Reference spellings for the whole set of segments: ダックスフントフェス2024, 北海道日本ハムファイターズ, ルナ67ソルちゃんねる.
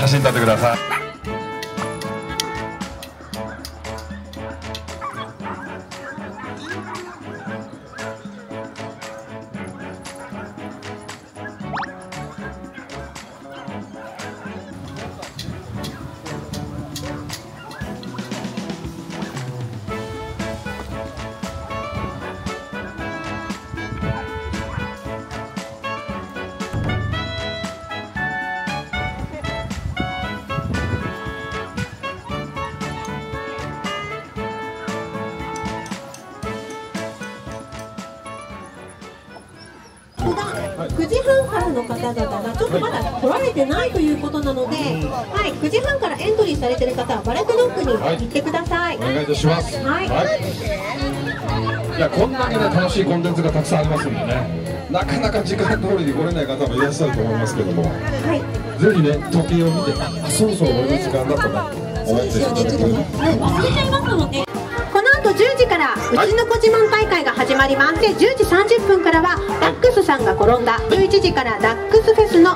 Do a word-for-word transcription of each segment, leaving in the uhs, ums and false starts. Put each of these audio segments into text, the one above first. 写真撮ってください。くじはんからの方々がちょっとまだ来られてないということなので、はい、くじはんからエントリーされている方はバラクドッグに行ってください。はい、お願いいたします。はい。はい、いや、こんだけね楽しいコンテンツがたくさんありますんでね、なかなか時間通りに来れない方もいらっしゃると思いますけども、はい、ぜひね時計を見て、あ、そろそろ俺の時間だとね思っていただきたい。はい、忘れちゃいますので。じゅうじからうちのこ自慢大会が始まりまして、じゅうじさんじゅっぷんからはダックスさんが転んだ、じゅういちじからダックスフェスの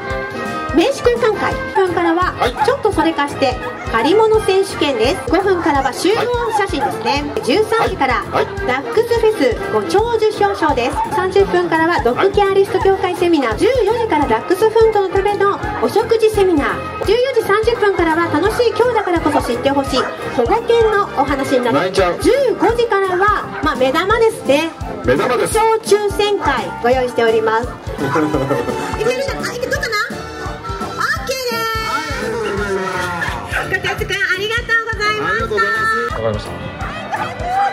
名刺交換会、ごふんからはちょっとそれ化して借り物選手権です。ごふんからは集合写真ですね。じゅうさんじからダックスフェスご長寿表彰です。さんじゅっぷんからはドッグケアリスト協会セミナー、じゅうよじからダックス奮闘のためのお食事セミナー、じゅうよじさんじゅっぷんからは楽しい今日だからこそ知ってほしい保護犬のお話になります。じゅうごじからは、まあ、目玉ですね、目玉です。抽選会ご用意しております。いけるかな、いけどうかな。わかりました。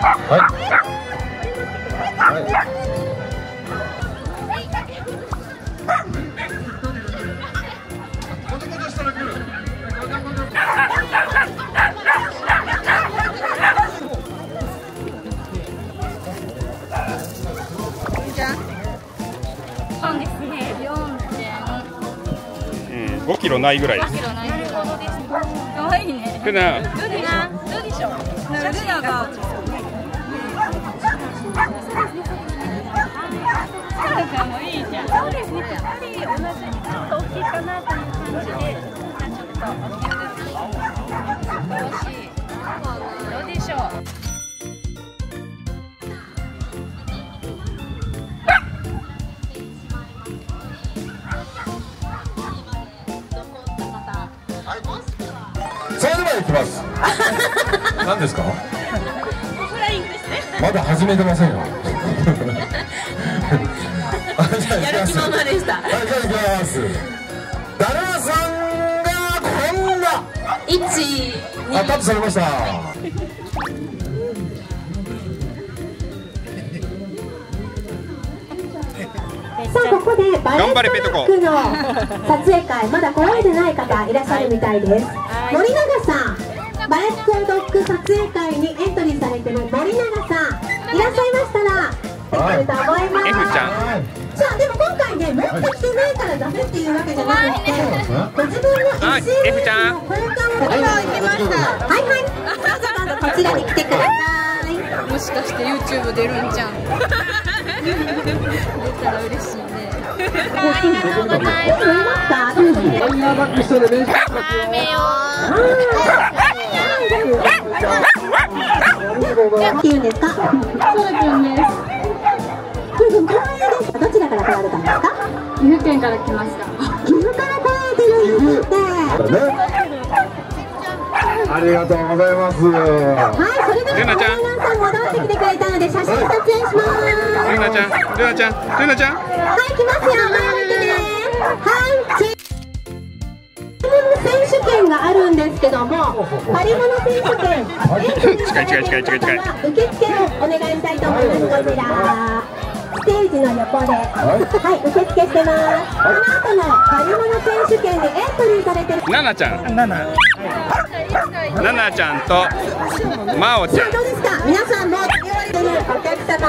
はい。そうですね。よんてん。うん、ごキロないぐらいです。可愛いね。ルナがもいいじゃん。そうですね。やっぱり同じちょっと大きいかなという感じで、ちょっと惜しい。どうでしょう。それでは行きます。何ですか？フライングですね。まだ始めてませんよ。やる気ままでした。はい、じゃあ行きます。だるまさんがこんな。一。あ、タップされました。さあ、ここでバレットマックの撮影会、まだ来られてない方いらっしゃるみたいです。森永さん。バレットドッグ撮影会にエントリーされている森永さん、いらっしゃいましたらできると思います。 F ちゃん、じゃあでも今回ね、持ってきてないからダメっていうわけじゃなくて、ご自分の エスエヌエス の交換を今行きました。はいはい、どうぞこちらに来てください。もしかして YouTube 出るんじゃん。出たら嬉しいね。ありがとうございます。っていうんですか。そうです。どちらから来られたんですか。岐阜県から来ました。岐阜から来られてるんですね。ありがとうございます。はい、それでは皆さん戻ってきてくれたので写真撮影します。ルナちゃん、ルナちゃん、ルナちゃん。はい、来ますよ。前向きね。はい。選手権があるんですけども、借り物選手権、近い近い近い近い近い。受付をお願いしたいと思います。こちら、ステージの横で、はい、受付してます。この後の借り物選手権でエントプにされてるナナちゃん、ナナちゃんとマオちゃん。どうですか皆さんも利用しているお客様。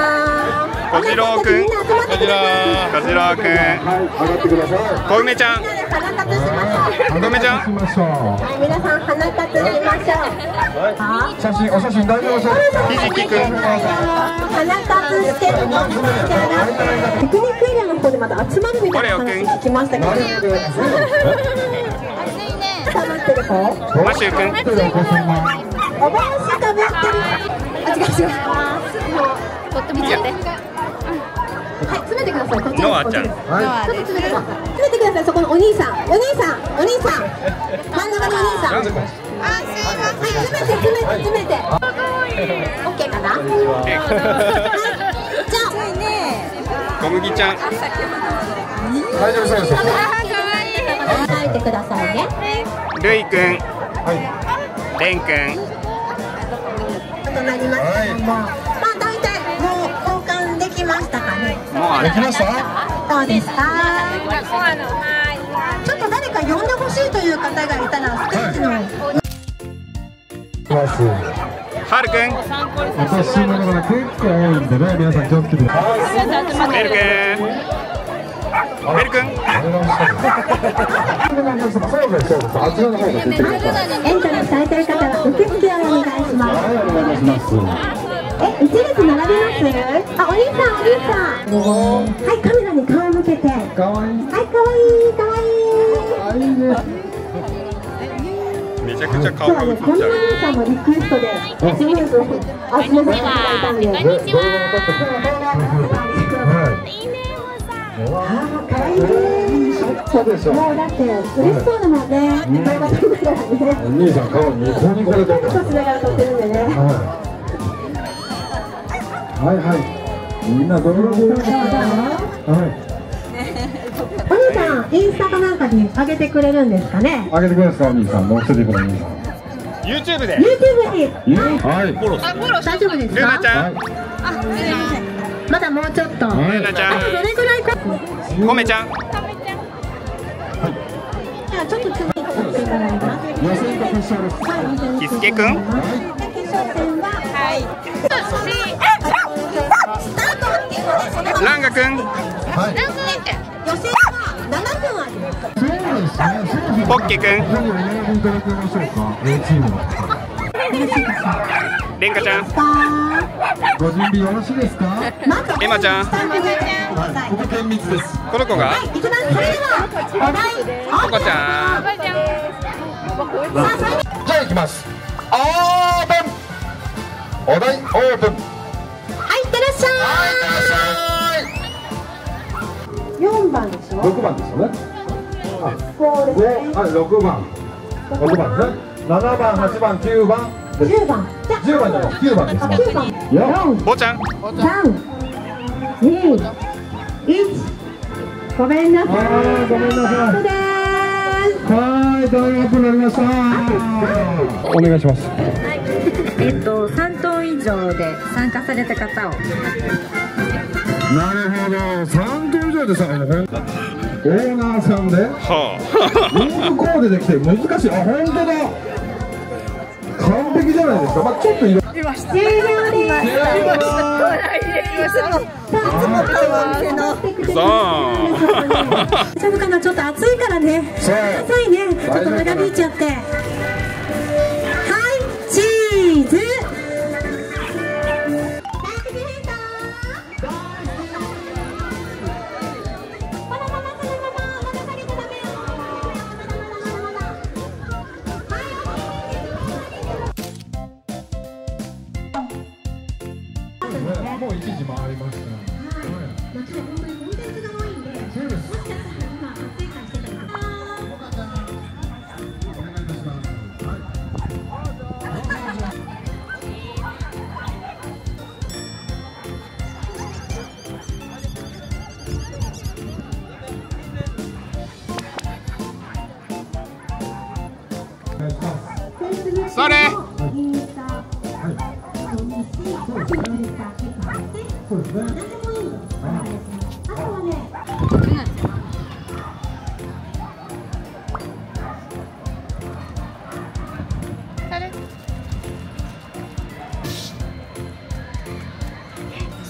小次郎くん、小次郎、小次郎くん、小梅ちゃん、小梅ちゃん、皆さん鼻かつしましょう。写真、お写真大丈夫ですか。ひじきくん、鼻かつしてるのからピクニックエリアの方でまた集まるみたいな話聞きましたけど。暑いね。溜まってる方。マシューくん、お帽子かぶってる。あ、違う違う。こっち見ちゃって。はい、詰めてください。こっちノアちゃん、ちょっと詰めてください。詰めてください。そこのお兄さん、お兄さん、お兄さん、真ん中のお兄さん。あ、すいません。はい、詰めて、詰めて、詰めて。可愛い。オッケーかな。じゃあね、小麦ちゃん。大丈夫そうですよ。あ、可愛い。書いてくださいね。ルイくん、はい、レンくん。となります。できました。どうですか。ちょっと誰か呼んでほしいという方がいたら、ステージの。はるくん。私の中で結構多いんでね、皆さん気をつけて。メルくん。メルくん。エントリーされてる方は受付をお願いします。え、一列並びます。あ、お兄さん、お兄さん。はい、カメラに顔を向けて。可愛い。はい、可愛い、可愛い。めちゃくちゃ可愛い。こんな皆さんのリクエストで、自分の集めさせていただいたんで。こんにちは。いいね、おもさん。ああ、可愛いね。もうだって、嬉しそうだもんね。お兄さん、顔にこにこれ撮ってるんでね。はいはい、みんなどうぞ。はい。お兄さん、インスタかなんかに上げてくれるんですかね。上げてくれますか、お兄さん、もう一人この兄さん。YouTube で。YouTube に。はい。フォロー。大丈夫ですか。ルナちゃん。あ、すみません。まだもうちょっと。ルナちゃん。あとどれくらいか。コメちゃん。コメちゃん。はい。じゃあちょっと次行っていただきます。キスケくん。はい。ランガくん、ポッケくん、レンカちゃん、エマちゃん、この子がココちゃん。じゃあいきます。オープン、お題オープン。はい、いってらっしゃい。四番でしょ。六番ですよね。そうですね。はい、六番、六番ですね。七番、八番、九番、十番、十番じゃない、九番です。九番。四。ぼちゃん。三、二、一。ごめんなさい。ごめんなさい。はい、大変になりました。お願いします。えっと、三頭以上で参加された方を。なるほど、さん頭以上でさ、オーナーさんで、はあ、コーデできて難しい、あ、本当だ、完璧じゃないですか、まあ、ちょっと色、終了です、終了です、ちょっと暑いからね、暑いね、ちょっと長引いちゃって、はい、チーズ。それ。はい。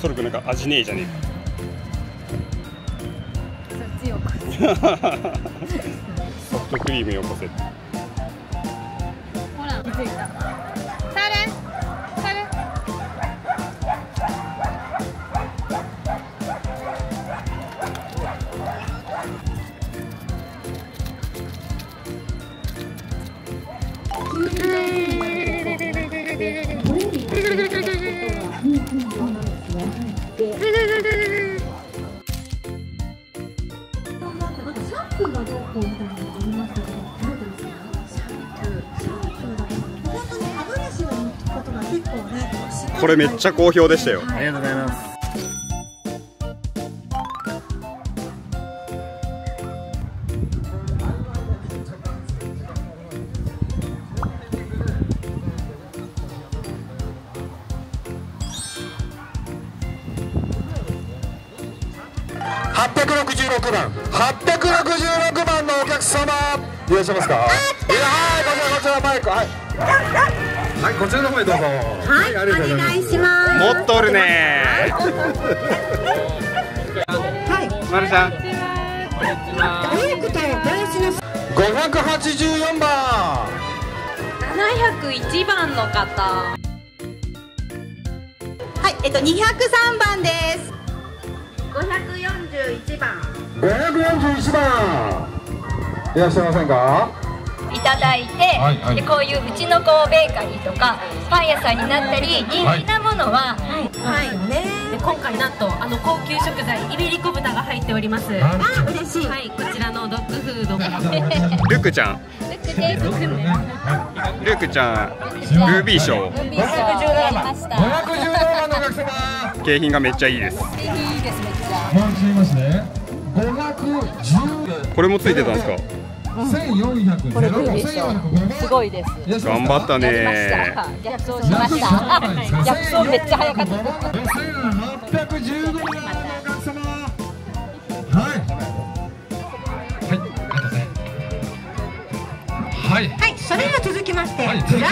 ソル君なんか味ねえじゃねえか。そっちよこせ。ソフトクリームよこせ。ほら、気づいた。サル、サル。これめっちゃ好評でしたよ。ありがとうございます。はっぴゃくろくじゅうろくばん、はっぴゃくろくじゅうろくばんのお客様いらっしゃいますか。はい、こちらこちらマイク、はいはい、こちらの方へどうぞ。はい、お願いします。持っとるね。はい、まるちゃんごひゃくはちじゅうよんばん、ななひゃくいちばんの方。はい、えっとにひゃくさんばんです。ごひゃくよんじゅういちばん、ごひゃくよんじゅういちばんいらっしゃいませんか。いただいて、はいはい、でこういううちのこうベーカリーとかパン屋さんになったり人気なものは、はいはいはい、ね、で今回なんとあの高級食材イベリコ豚が入っております。あ、嬉しい。はい、こちらのドッグフードルクちゃんルクです。ルクちゃんルビー賞ごひゃくじゅうななばんのお客様。景品がめっちゃいいです。景品いいですね。これもついてたんですか。すごいです。頑張ったね。逆走しました。逆走めっちゃ早かった。はい。はい。それでは続きまして、グランマリュー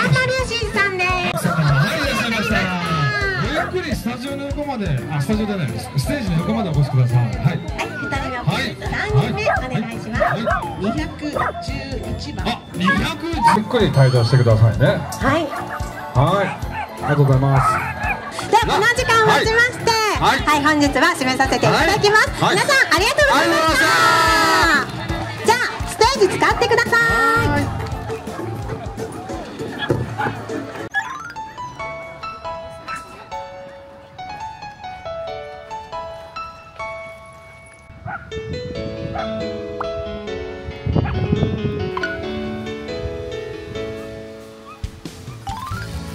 シンさんです。ゆっくりスタジオの横まで、あ、スタジオじゃない、ステージの横までお越しください。はい。はい。さんにんめお願いします。にひゃくじゅういちばん。あ、にひゃく。ゆっくり退場してくださいね。はい。はい。ありがとうございます。で、この時間をもちまして、はい、本日は締めさせていただきます。皆さんありがとうございました。じゃあステージ使ってください。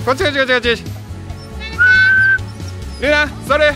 こっちこっちこっちこっち。ルナ、それ。